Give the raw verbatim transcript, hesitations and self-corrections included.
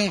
Hey.